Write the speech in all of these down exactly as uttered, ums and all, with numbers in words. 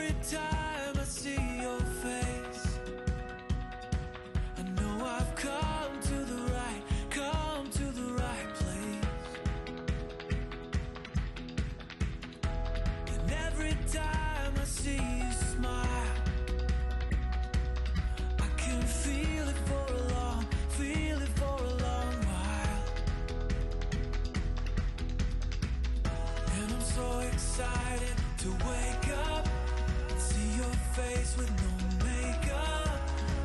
every time I see your face. I know I've come to the right, come to the right place. And every time I see you smile, I can feel it for a long, feel it for a long while. And I'm so excited to wake up and see your face with no makeup,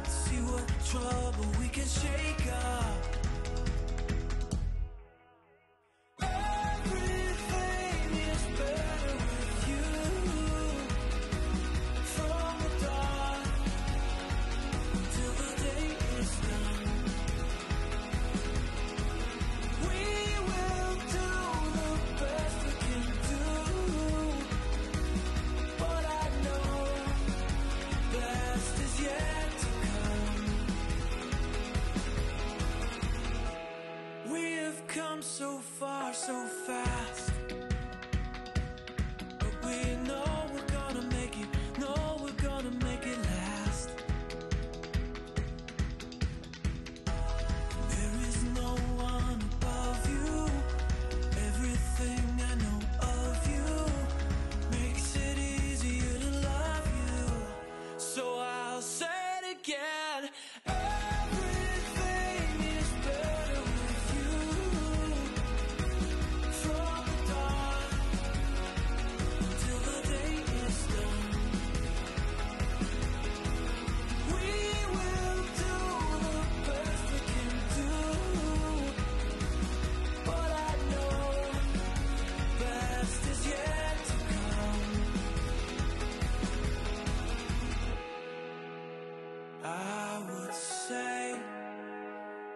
see what trouble we can shake up. Everything is better with you. From the dawn until the day is done, we will do the best we can do. Come so far, so fast, but we know we're gonna make it, know we're gonna make it last. There is no one above you. Everything I know of you makes it easier to love you. So I'll say it again.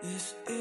This is